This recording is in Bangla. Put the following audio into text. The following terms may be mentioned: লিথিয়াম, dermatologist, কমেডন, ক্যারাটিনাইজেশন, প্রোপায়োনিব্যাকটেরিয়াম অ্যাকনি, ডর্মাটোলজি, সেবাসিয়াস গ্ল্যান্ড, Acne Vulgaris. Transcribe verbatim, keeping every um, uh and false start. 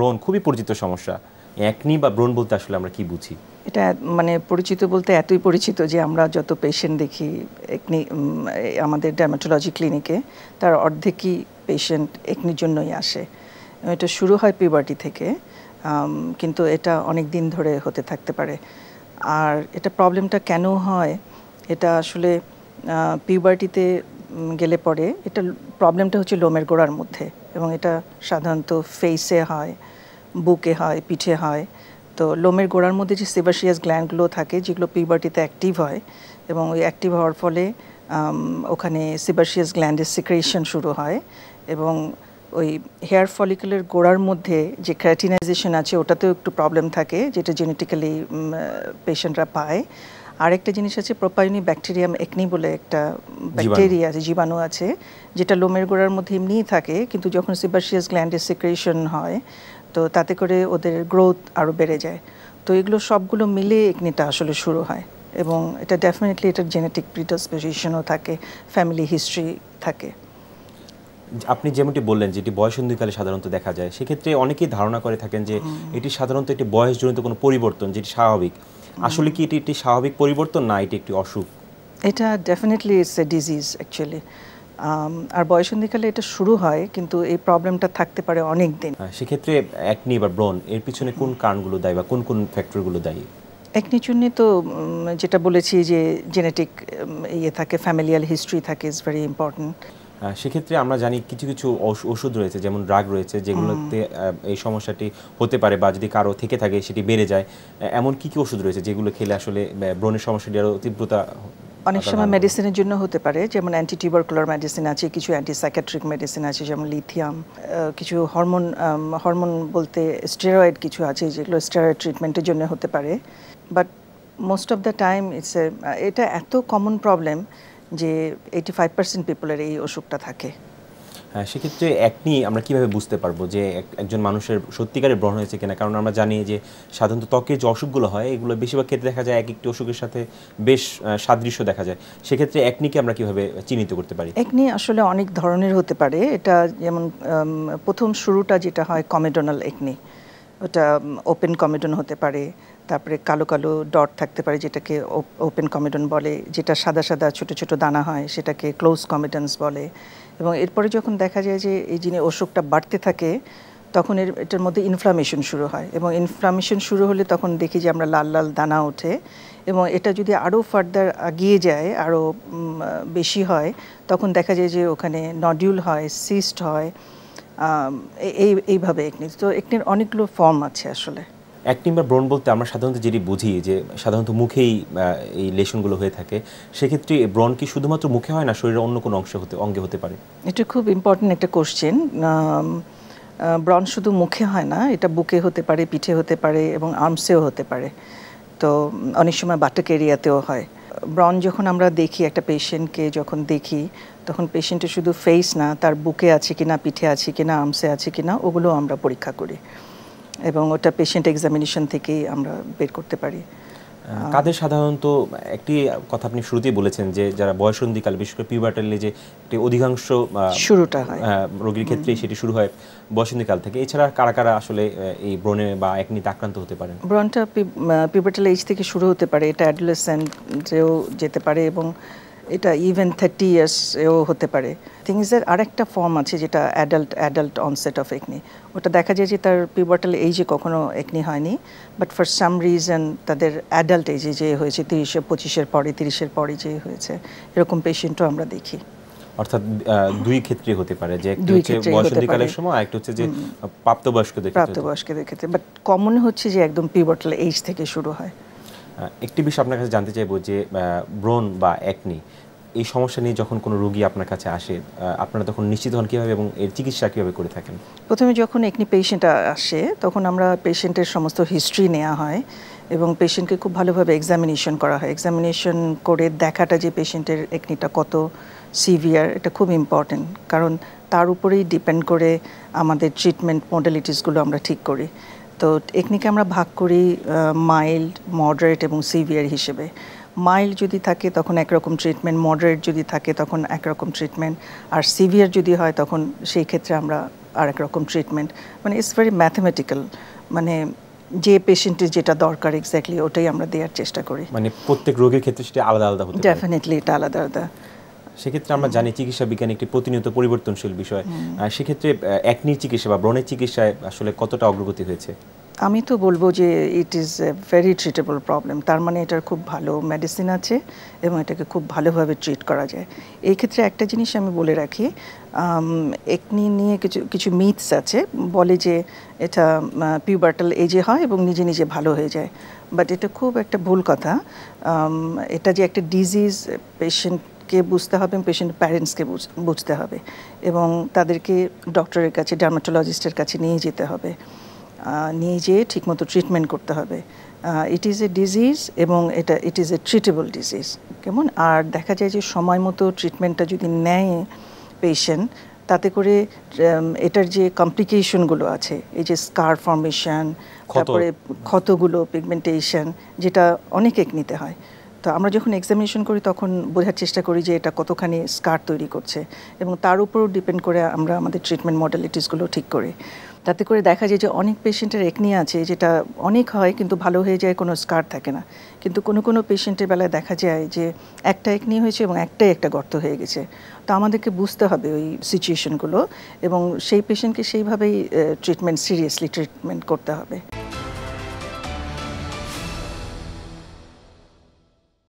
ব্রণ খুবই পরিচিত সমস্যা অ্যাকনি বা ব্রণ বলতে আসলে আমরা কি বুঝি এটা মানে পরিচিত বলতে এতই পরিচিত যে আমরা যত পেশেন্ট দেখি অ্যাকনি আমাদের ডর্মাটোলজি ক্লিনিকে তার অর্ধেকই পেশেন্ট অ্যাকনির জন্যই আসে এটা শুরু হয় পিউবার্টি থেকে কিন্তু এটা অনেক দিন ধরে হতে থাকতে পারে আর এটা প্রবলেমটা কেন হয় এটা আসলে পিউবার্টিতে গেলে পড়ে এটা প্রবলেমটা হচ্ছে লোমের গোড়ার মধ্যে এবং এটা সাধারণত ফেসে হয় বুকে হয় পিঠে হয় তো লোমের গোড়ার মধ্যে যে সেবাসিয়াস গ্ল্যান্ডগুলো থাকে যেগুলো পিউবার্টিতে অ্যাক্টিভ হয় এবং ওই অ্যাক্টিভ হওয়ার ফলে ওখানে সেবাসিয়াস গ্ল্যান্ডের সিক্রেশন শুরু হয় এবং ওই হেয়ার ফলিকুলার গোড়ার মধ্যে যে ক্যারাটিনাইজেশন আছে ওটাতেও একটু প্রবলেম থাকে যেটা জেনেটিক্যালি পেশেন্টরা পায় আরেকটা জিনিস আছে প্রোপায়োনিব্যাকটেরিয়াম অ্যাকনি বলে একটা ব্যাকটেরিয়া আছে জীবাণু আছে যেটা লোমের গোড়ার মধ্যে এমনিই থাকে কিন্তু যখন সেবাসিয়াস গ্ল্যান্ডের সিক্রেশন হয় তো তাতে করে ওদের গ্রোথ আরও বেড়ে যায় তো এগুলো সবগুলো মিলে অ্যাকনিটা আসলে শুরু হয় এবং এটা ডেফিনেটলি এটার জেনেটিক প্রিডিসপোজিশনও থাকে ফ্যামিলি হিস্ট্রি থাকে আপনি যেমনটি বললেন যেটি বয়সন্ধিকালে সাধারণত দেখা যায় সেক্ষেত্রে অনেকেই ধারণা করে থাকেন যে এটি সাধারণত একটি বয়সজনিত কোনো পরিবর্তন যেটি স্বাভাবিক আসলে কি এটি একটি স্বাভাবিক পরিবর্তন না এটি একটি অসুখ এটা definitely it's a disease actually আর বয়সন্ধিকালে এটা শুরু হয় কিন্তু এই প্রবলেমটা থাকতে পারে অনেক দিন সেক্ষেত্রে অ্যাকনি বা ব্রণ এর পিছনে কোন কারণগুলো দায়ী বা কোন কোন ফ্যাক্টরগুলো দায়ী অ্যাকনির জন্য তো যেটা বলেছি যে জেনেটিক ইয়ে থাকে ফ্যামিলিয়াল হিস্ট্রি থাকে ইজ ভেরি ইম্পর্টেন্ট সেক্ষেত্রে আমরা জানি কিছু কিছু ওষুধ রয়েছে যেমন ড্রাগ রয়েছে যেগুলোতে এই সমস্যাটি হতে পারে বা যদি কারো থেকে থাকে সেটি বেড়ে যায় এমন কি কি ওষুধ রয়েছে যেগুলো খেলে আসলে ব্রণের সমস্যাটি আরও তীব্রতা অনেক সময় মেডিসিনের জন্য হতে পারে যেমন অ্যান্টি টিউবারকুলার মেডিসিন আছে কিছু অ্যান্টিসাইকেট্রিক মেডিসিন আছে যেমন লিথিয়াম কিছু হরমোন হরমোন বলতে স্টেরয়েড কিছু আছে যেগুলো স্টেরয়েড ট্রিটমেন্টের জন্য হতে পারে but most of the time it's এটা এত কমন প্রবলেম যে এইটি ফাইভ পার্সেন্ট পিপলের এই অসুখটা থাকে হ্যাঁ সেক্ষেত্রে অ্যাকনি আমরা কীভাবে বুঝতে পারবো যে একজন মানুষের সত্যিকারের ব্রণ হয়েছে কিনা কারণ আমরা জানি যে সাধারণত ত্বকের যে অসুখগুলো হয় এগুলো বেশিরভাগ ক্ষেত্রে দেখা যায় এক একটি অসুখের সাথে বেশ সাদৃশ্য দেখা যায় সেক্ষেত্রে অ্যাকনিকে আমরা কীভাবে চিহ্নিত করতে পারি অ্যাকনি আসলে অনেক ধরনের হতে পারে এটা যেমন প্রথম শুরুটা যেটা হয় কমেডোনাল অ্যাকনি ওটা ওপেন কমেডন হতে পারে তারপরে কালো কালো ডট থাকতে পারে যেটাকে ওপেন কমেডন বলে যেটা সাদা সাদা ছোটো ছোটো দানা হয় সেটাকে ক্লোজ কমেডন্স বলে এবং এরপরে যখন দেখা যায় যে এই যিনি অসুখটা বাড়তে থাকে তখন এর এটার মধ্যে ইনফ্লামেশন শুরু হয় এবং ইনফ্লামেশন শুরু হলে তখন দেখি যে আমরা লাল লাল দানা ওঠে এবং এটা যদি আরও ফার্দার এগিয়ে যায় আরও বেশি হয় তখন দেখা যায় যে ওখানে নডিউল হয় সিস্ট হয় এই এইভাবে অ্যাকনি তো অ্যাকনির অনেকগুলো ফর্ম আছে আসলে অ্যাকনি বা ব্রণ বলতে আমরা সাধারণত যেটি বুঝি যে সাধারণত মুখেই এই লেশনগুলো হয়ে থাকে সেক্ষেত্রে ব্রণ কি শুধুমাত্র মুখে হয় না শরীরের অন্য কোনো অংশে হতে অঙ্গে হতে পারে এটা খুব ইম্পর্টেন্ট একটা কোশ্চেন ব্রণ শুধু মুখে হয় না এটা বুকে হতে পারে পিঠে হতে পারে এবং আর্মসেও হতে পারে তো অনেক সময় বাটক এরিয়াতেও হয় ব্রণ যখন আমরা দেখি একটা পেশেন্টকে যখন দেখি তখন পেশেন্টের শুধু ফেস না তার বুকে আছে কিনা পিঠে আছে কিনা আর্মসে আছে কিনা ওগুলো আমরা পরীক্ষা করি এবং ওটা পেশেন্ট এক্সামিনেশন থেকেই আমরা বের করতে পারি কাদের সাধারণত একটি কথা আপনি শুরুতেই বলেছেন যে যারা বয়সন্ধিকাল বিশেষ করে পিউবার্টালে যে একটি অধিকাংশ শুরুটা হয় রোগীর ক্ষেত্রে সেটি শুরু হয় বয়সন্ধিকাল থেকে এছাড়া কারা কারা আসলে এই ব্রণে বা অ্যাকনিতে আক্রান্ত হতে পারে ব্রণটা পিউবার্টাল এজ থেকে শুরু হতে পারে এটা অ্যাডোলেসেন্টেও যেতে পারে এবং এটা ইভেন থার্টি ইয়ার্সেও হতে পারে থিংসের আরেকটা ফর্ম আছে যেটা adult adult onset of acne ওটা দেখা যায় যে তার পিউবার্টাল এজে কখনো অ্যাকনি হয়নি বাট ফর সাম রিজন তাদের অ্যাডাল্ট এজে যে হয়েছে তিরিশে পঁচিশের পরে তিরিশের পরে যে হয়েছে এরকম পেশেন্টও আমরা দেখি অর্থাৎ দুই ক্ষেত্রে হতে পারে যে একটা হচ্ছে বয়সন্ধিকালের সময় আর একটা হচ্ছে যে প্রাপ্তবয়স্কদের ক্ষেত্রে প্রাপ্তবয়স্কদের ক্ষেত্রে বাট কমন হচ্ছে যে একদম পিউবার্টাল এজ থেকে শুরু হয় একটি বিষয় আপনার কাছে জানতে চাইবো যে ব্রণ বা অ্যাকনি এই সমস্যা নিয়ে যখন কোনো রোগী আপনার কাছে আসে আপনারা তখন নিশ্চিত হন কীভাবে এবং এর চিকিৎসা কীভাবে করে থাকেন প্রথমে যখন অ্যাকনি পেশেন্ট আসে তখন আমরা পেশেন্টের সমস্ত হিস্ট্রি নেওয়া হয় এবং পেশেন্টকে খুব ভালোভাবে এক্সামিনেশন করা হয় এক্সামিনেশন করে দেখাটা যে পেশেন্টের অ্যাকনিটা কত সিভিয়ার এটা খুব ইম্পর্টেন্ট কারণ তার উপরেই ডিপেন্ড করে আমাদের ট্রিটমেন্ট মডালিটিসগুলো আমরা ঠিক করি তো অ্যাকনিকে আমরা ভাগ করি মাইল্ড মডারেট এবং সিভিয়ার হিসেবে মাইল্ড যদি থাকে তখন একরকম ট্রিটমেন্ট মডারেট যদি থাকে তখন একরকম ট্রিটমেন্ট আর সিভিয়ার যদি হয় তখন সেই ক্ষেত্রে আমরা আর এক রকম ট্রিটমেন্ট মানে ইটস ভেরি ম্যাথমেটিক্যাল মানে যে পেশেন্টের যেটা দরকার এক্স্যাক্টলি ওটাই আমরা দেওয়ার চেষ্টা করি মানে প্রত্যেক রোগের ক্ষেত্রে সেটা আলাদা আলাদা হতে পারে ডেফিনেটলি এটা আলাদা আলাদা সেক্ষেত্রে আমরা জানি চিকিৎসা বিজ্ঞান একটি প্রতিনিয়ত পরিবর্তনশীল বিষয় সেক্ষেত্রে অ্যাকনি চিকিৎসা বা ব্রণের চিকিৎসায় আসলে কতটা অগ্রগতি হয়েছে আমি তো বলবো যে it is a very treatable problem তার মানে এটার খুব ভালো মেডিসিন আছে এবং এটাকে খুব ভালোভাবে ট্রিট করা যায় এই ক্ষেত্রে একটা জিনিস আমি বলে রাখি একনি নিয়ে কিছু কিছু মিথস আছে বলে যে এটা পিউবার্টাল এজে হয় এবং নিজে নিজে ভালো হয়ে যায় বাট এটা খুব একটা ভুল কথা এটা যে একটা ডিজিজ পেশেন্ট কে বুঝতে হবে পেশেন্ট প্যারেন্টসকে বুঝতে হবে এবং তাদেরকে ডক্টরের কাছে ডার্মাটোলজিস্টের কাছে নিয়ে যেতে হবে নিয়ে যেয়ে ঠিকমতো ট্রিটমেন্ট করতে হবে ইট ইজ এ ডিজিজ এবং এটা it is a treatable disease কেমন আর দেখা যায় যে সময় মতো ট্রিটমেন্টটা যদি নেয় পেশেন্ট তাতে করে এটার যে কমপ্লিকেশনগুলো আছে এই যে স্কার ফর্মেশন তারপরে ক্ষতগুলো পিগমেন্টেশন যেটা অনেক একনিতে হয় তো আমরা যখন এক্সামিনেশন করি তখন বোঝার চেষ্টা করি যে এটা কতখানি স্কার তৈরি করছে এবং তার উপরও ডিপেন্ড করে আমরা আমাদের ট্রিটমেন্ট মডালিটিসগুলো ঠিক করি তাতে করে দেখা যায় যে অনেক পেশেন্টের একনি আছে যেটা অনেক হয় কিন্তু ভালো হয়ে যায় কোনো স্কার থাকে না কিন্তু কোনো কোনো পেশেন্টের বেলায় দেখা যায় যে একটা একনি হয়েছে এবং একটাই একটা গর্ত হয়ে গেছে তো আমাদেরকে বুঝতে হবে ওই সিচুয়েশনগুলো এবং সেই পেশেন্টকে সেইভাবেই ট্রিটমেন্ট সিরিয়াসলি ট্রিটমেন্ট করতে হবে